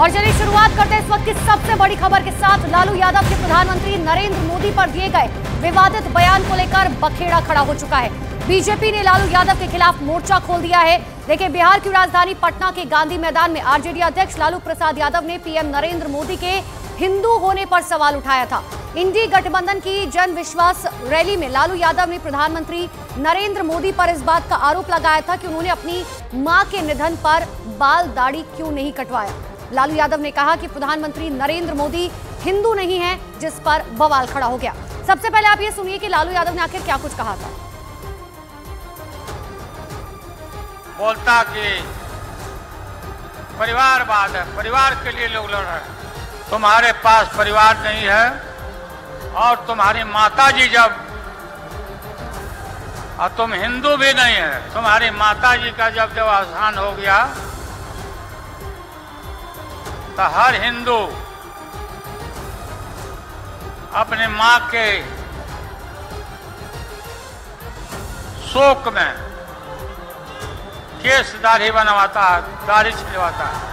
और चलिए शुरुआत करते हैं इस वक्त की सबसे बड़ी खबर के साथ। लालू यादव के प्रधानमंत्री नरेंद्र मोदी पर दिए गए विवादित बयान को लेकर बखेड़ा खड़ा हो चुका है। बीजेपी ने लालू यादव के खिलाफ मोर्चा खोल दिया है। देखिए, बिहार की राजधानी पटना के गांधी मैदान में आरजेडी अध्यक्ष लालू प्रसाद यादव ने पीएम नरेंद्र मोदी के हिंदू होने पर सवाल उठाया था। इंडी गठबंधन की जन विश्वास रैली में लालू यादव ने प्रधानमंत्री नरेंद्र मोदी पर इस बात का आरोप लगाया था कि उन्होंने अपनी मां के निधन पर बाल दाढ़ी क्यों नहीं कटवाया। लालू यादव ने कहा कि प्रधानमंत्री नरेंद्र मोदी हिंदू नहीं है, जिस पर बवाल खड़ा हो गया। सबसे पहले आप ये सुनिए कि लालू यादव ने आखिर क्या कुछ कहा था। बोलता कि परिवारवाद है, परिवार के लिए लोग लड़ रहे हैं, तुम्हारे पास परिवार नहीं है और तुम्हारी माताजी जब, और तुम हिंदू भी नहीं है, तुम्हारी माताजी का जब अवसान हो गया तो हर हिंदू अपने मां के शोक में केस दाढ़ी बनवाता है, दाढ़ी छिलवाता है।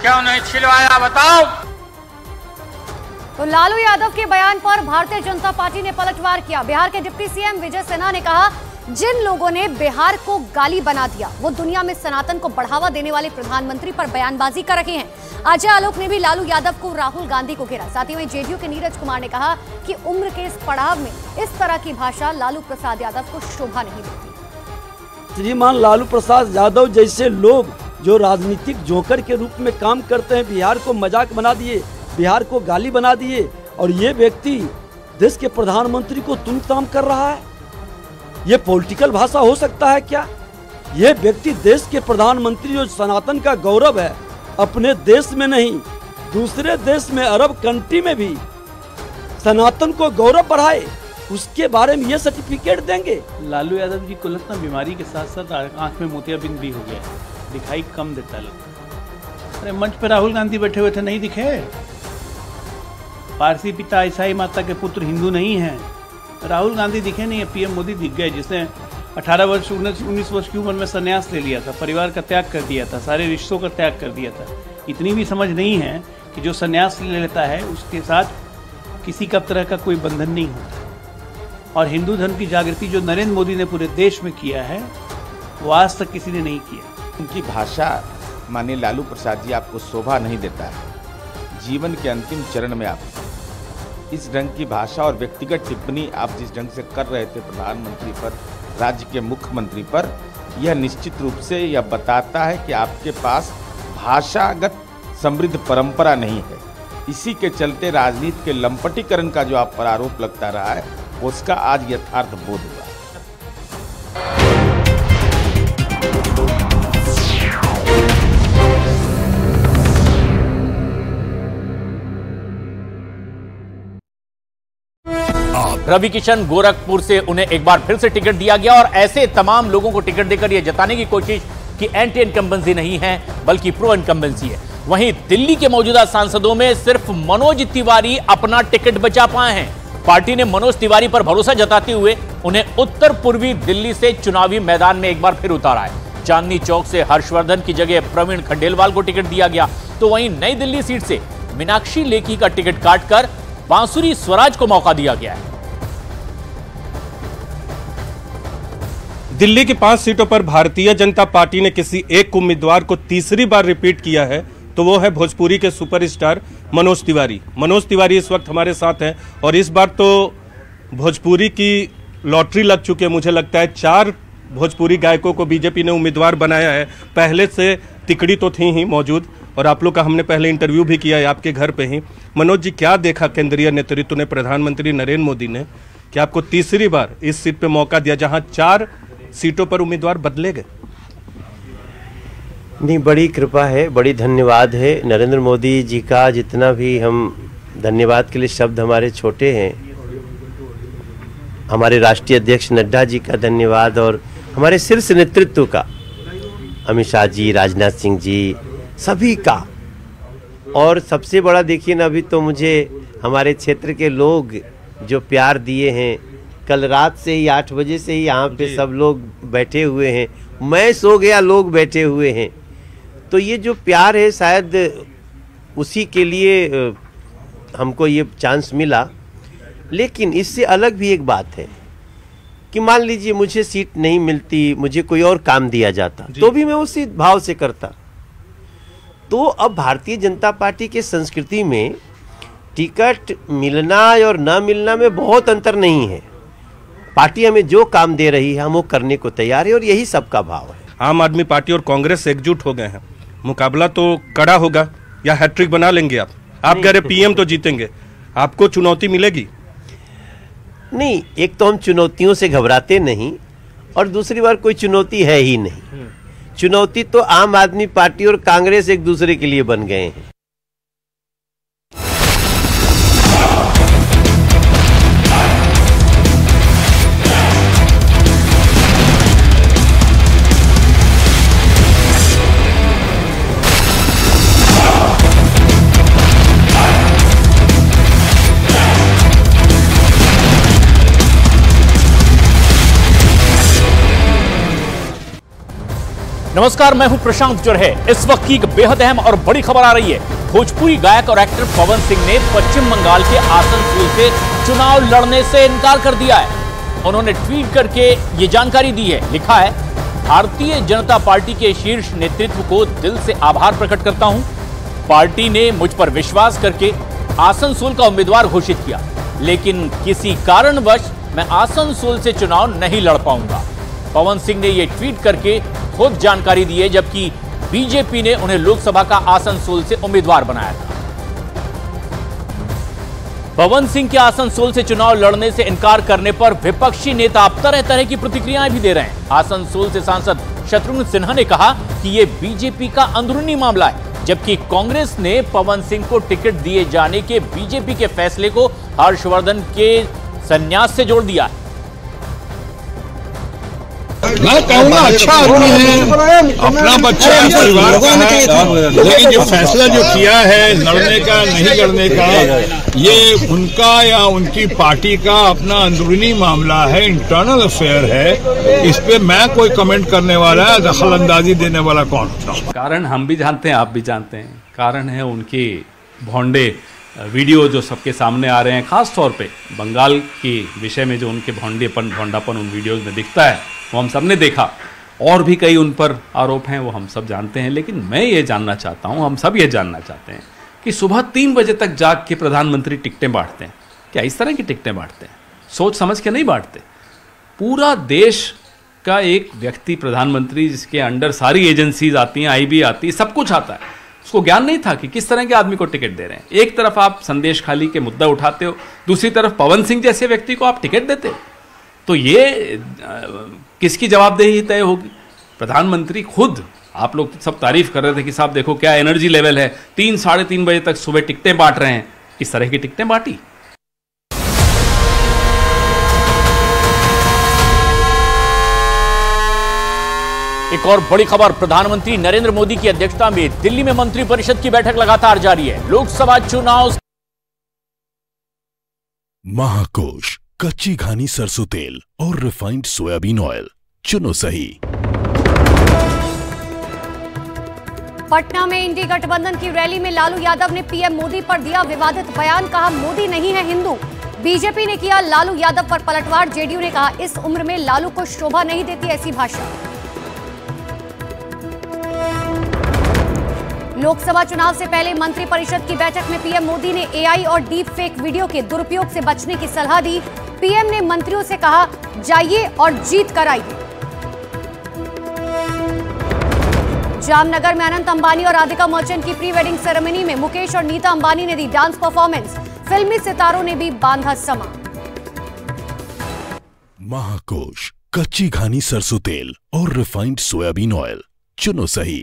क्यों नहीं छिलवाया बताओ? तो लालू यादव के बयान पर भारतीय जनता पार्टी ने पलटवार किया। बिहार के डिप्टी सीएम विजय सिन्हा ने कहा, जिन लोगों ने बिहार को गाली बना दिया वो दुनिया में सनातन को बढ़ावा देने वाले प्रधानमंत्री पर बयानबाजी कर रहे हैं। अजय आलोक ने भी लालू यादव को राहुल गांधी को घेरा। साथ ही वही जेडीयू के नीरज कुमार ने कहा कि उम्र के इस पड़ाव में इस तरह की भाषा लालू प्रसाद यादव को शोभा नहीं देती। श्रीमान लालू प्रसाद यादव जैसे लोग जो राजनीतिक जोकर के रूप में काम करते हैं, बिहार को मजाक बना दिए, बिहार को गाली बना दिए, और ये व्यक्ति देश के प्रधानमंत्री को तुम ताम कर रहा है। ये पॉलिटिकल भाषा हो सकता है क्या? ये व्यक्ति देश के प्रधानमंत्री जो सनातन का गौरव है, अपने देश में नहीं दूसरे देश में अरब कंट्री में भी सनातन को गौरव बढ़ाए, उसके बारे में ये सर्टिफिकेट देंगे? लालू यादव जी को लगता बीमारी के साथ साथ आंख में मोतियाबिंद भी हो गया है, दिखाई कम देता लगता। अरे मंच पर राहुल गांधी बैठे हुए थे, नहीं दिखे? पारसी पिता ईसाई माता के पुत्र हिंदू नहीं है। राहुल गांधी दिखे नहीं है, पीएम मोदी दिख गए, जिसने 19 वर्ष की उम्र में संन्यास ले लिया था, परिवार का त्याग कर दिया था, सारे रिश्तों का त्याग कर दिया था। इतनी भी समझ नहीं है कि जो संन्यास ले लेता है उसके साथ किसी का तरह का कोई बंधन नहीं होता। और हिंदू धर्म की जागृति जो नरेंद्र मोदी ने पूरे देश में किया है वो आज तक किसी ने नहीं किया। उनकी भाषा माने लालू प्रसाद जी आपको शोभा नहीं देता है। जीवन के अंतिम चरण में आप इस ढंग की भाषा और व्यक्तिगत टिप्पणी आप जिस ढंग से कर रहे थे प्रधानमंत्री पर, राज्य के मुख्यमंत्री पर, यह निश्चित रूप से यह बताता है कि आपके पास भाषागत समृद्ध परंपरा नहीं है। इसी के चलते राजनीति के लंपटीकरण का जो आप पर आरोप लगता रहा है उसका आज यथार्थ बोध हुआ। रविकिशन गोरखपुर से उन्हें एक बार फिर से टिकट दिया गया और ऐसे तमाम लोगों को टिकट देकर यह जताने की कोशिश कि एंटी इनकम्बेंसी नहीं है बल्कि प्रो इनकम्बेंसी है। वहीं दिल्ली के मौजूदा सांसदों में सिर्फ मनोज तिवारी अपना टिकट बचा पाए हैं। पार्टी ने मनोज तिवारी पर भरोसा जताते हुए उन्हें उत्तर पूर्वी दिल्ली से चुनावी मैदान में एक बार फिर उतारा है। चांदनी चौक से हर्षवर्धन की जगह प्रवीण खंडेलवाल को टिकट दिया गया, तो वहीं नई दिल्ली सीट से मीनाक्षी लेखी का टिकट काटकर बांसुरी स्वराज को मौका दिया गया है। दिल्ली की 5 सीटों पर भारतीय जनता पार्टी ने किसी एक उम्मीदवार को तीसरी बार रिपीट किया है, तो वो है भोजपुरी के सुपरस्टार मनोज तिवारी। मनोज तिवारी इस वक्त हमारे साथ हैं और इस बार तो भोजपुरी की लॉटरी लग चुकी है। मुझे लगता है 4 भोजपुरी गायकों को बीजेपी ने उम्मीदवार बनाया है। पहले से तिकड़ी तो थी ही मौजूद और आप लोग का हमने पहले इंटरव्यू भी किया है आपके घर पर ही। मनोज जी, क्या देखा केंद्रीय नेतृत्व ने, प्रधानमंत्री नरेंद्र मोदी ने, कि आपको तीसरी बार इस सीट पर मौका दिया जहाँ 4 सीटों पर उम्मीदवार बदले गए? नहीं, बड़ी कृपा है, बड़ी धन्यवाद है नरेंद्र मोदी जी का। जितना भी हम धन्यवाद के लिए शब्द हमारे छोटे हैं, हमारे राष्ट्रीय अध्यक्ष नड्डा जी का धन्यवाद और हमारे शीर्ष नेतृत्व का, अमित शाह जी, राजनाथ सिंह जी, सभी का। और सबसे बड़ा देखिए ना, अभी तो मुझे हमारे क्षेत्र के लोग जो प्यार दिए हैं, कल रात से ही 8 बजे से ही यहाँ पे सब लोग बैठे हुए हैं मैं सो गया, लोग बैठे हुए हैं। तो ये जो प्यार है शायद उसी के लिए हमको ये चांस मिला। लेकिन इससे अलग भी एक बात है कि मान लीजिए मुझे सीट नहीं मिलती, मुझे कोई और काम दिया जाता तो भी मैं उसी भाव से करता। तो अब भारतीय जनता पार्टी के संस्कृति में टिकट मिलना और ना मिलना में बहुत अंतर नहीं है। पार्टी हमें जो काम दे रही है हम वो करने को तैयार है और यही सबका भाव है। आम आदमी पार्टी और कांग्रेस एकजुट हो गए हैं। मुकाबला तो कड़ा होगा या हैट्रिक बना लेंगे आप कह रहे पीएम तो जीतेंगे, आपको चुनौती मिलेगी? नहीं, एक तो हम चुनौतियों से घबराते नहीं और दूसरी बार कोई चुनौती है ही नहीं। चुनौती तो आम आदमी पार्टी और कांग्रेस एक दूसरे के लिए बन गए हैं। नमस्कार, मैं हूं प्रशांत जुरहै। इस वक्त की एक बेहद अहम और बड़ी खबर आ रही है। भोजपुरी गायक और एक्टर पवन सिंह ने पश्चिम बंगाल के आसनसोल से चुनाव लड़ने से इनकार कर दिया है। उन्होंने ट्वीट करके ये जानकारी दी है। लिखा है, भारतीय जनता पार्टी के शीर्ष नेतृत्व को दिल से आभार प्रकट करता हूँ। पार्टी ने मुझ पर विश्वास करके आसनसोल का उम्मीदवार घोषित किया, लेकिन किसी कारणवश मैं आसनसोल से चुनाव नहीं लड़ पाऊंगा। पवन सिंह ने यह ट्वीट करके खुद जानकारी दी है, जबकि बीजेपी ने उन्हें लोकसभा का आसनसोल से उम्मीदवार बनाया था। पवन सिंह के आसनसोल से चुनाव लड़ने से इनकार करने पर विपक्षी नेता अब तरह तरह की प्रतिक्रियाएं भी दे रहे हैं। आसनसोल से सांसद शत्रुघ्न सिन्हा ने कहा कि यह बीजेपी का अंदरूनी मामला है, जबकि कांग्रेस ने पवन सिंह को टिकट दिए जाने के बीजेपी के फैसले को हर्षवर्धन के संन्यास से जोड़ दिया है। मैं कहूँगा अच्छा आदमी है, अपना बच्चा परिवार का है, लेकिन जो फैसला जो किया है लड़ने का नहीं लड़ने का, ये उनका या उनकी पार्टी का अपना अंदरूनी मामला है, इंटरनल अफेयर है। इस पे मैं कोई कमेंट करने वाला, दखलंदाजी देने वाला कौन होता? कारण हम भी जानते हैं, आप भी जानते हैं। कारण है उनके भोंडे वीडियो जो सबके सामने आ रहे हैं, खास तौर पे बंगाल के विषय में जो उनके भोंडापन उन वीडियोज में दिखता है, वो हम सब ने देखा। और भी कई उन पर आरोप हैं, वो हम सब जानते हैं। लेकिन मैं ये जानना चाहता हूँ, हम सब ये जानना चाहते हैं कि सुबह 3 बजे तक जाग के प्रधानमंत्री टिकटें बांटते हैं। क्या इस तरह की टिकटें बांटते हैं? सोच समझ के नहीं बांटते। पूरा देश का एक व्यक्ति प्रधानमंत्री, जिसके अंडर सारी एजेंसीज आती हैं, आईबी आती है, सब कुछ आता है, उसको ज्ञान नहीं था कि किस तरह के आदमी को टिकट दे रहे हैं। एक तरफ आप संदेश खाली के मुद्दा उठाते हो, दूसरी तरफ पवन सिंह जैसे व्यक्ति को आप टिकट देते हो। तो ये किसकी जवाबदेही तय होगी? प्रधानमंत्री खुद, आप लोग सब तारीफ कर रहे थे कि साहब देखो क्या एनर्जी लेवल है, 3 साढ़े 3 बजे तक सुबह टिकटें बांट रहे हैं। इस तरह की टिकटें बांटी। एक और बड़ी खबर, प्रधानमंत्री नरेंद्र मोदी की अध्यक्षता में दिल्ली में मंत्रिपरिषद की बैठक लगातार जारी है। लोकसभा चुनाव महाकोश, कच्ची घानी सरसों तेल और रिफाइंड सोयाबीन ऑयल, चुनो सही। पटना में इंडी गठबंधन की रैली में लालू यादव ने पीएम मोदी पर दिया विवादित बयान। कहा, मोदी नहीं है हिंदू। बीजेपी ने किया लालू यादव पर पलटवार। जेडीयू ने कहा, इस उम्र में लालू को शोभा नहीं देती ऐसी भाषा। लोकसभा चुनाव से पहले मंत्रिपरिषद की बैठक में पीएम मोदी ने एआई और डीप फेक वीडियो के दुरुपयोग से बचने की सलाह दी। पीएम ने मंत्रियों से कहा, जाइए और जीत कर आइए। जामनगर में अनंत अंबानी और राधिका मर्चेंट की प्री वेडिंग सेरेमनी में मुकेश और नीता अंबानी ने दी डांस परफॉर्मेंस। फिल्मी सितारों ने भी बांधा समा। महाकोश, कच्ची घानी सरसों तेल और रिफाइंड सोयाबीन ऑयल, चुनो सही।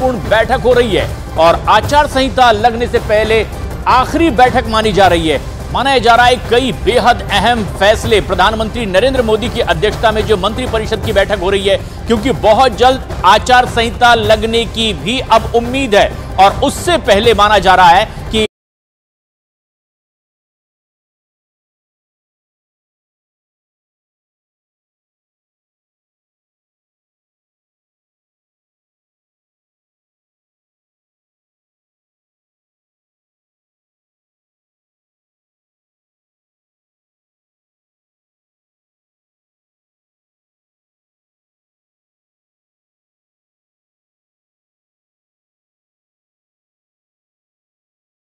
पूर्ण बैठक हो रही है और आचार संहिता लगने से पहले आखिरी बैठक मानी जा रही है। माना जा रहा है कई बेहद अहम फैसले प्रधानमंत्री नरेंद्र मोदी की अध्यक्षता में जो मंत्रिपरिषद की बैठक हो रही है, क्योंकि बहुत जल्द आचार संहिता लगने की भी अब उम्मीद है और उससे पहले माना जा रहा है कि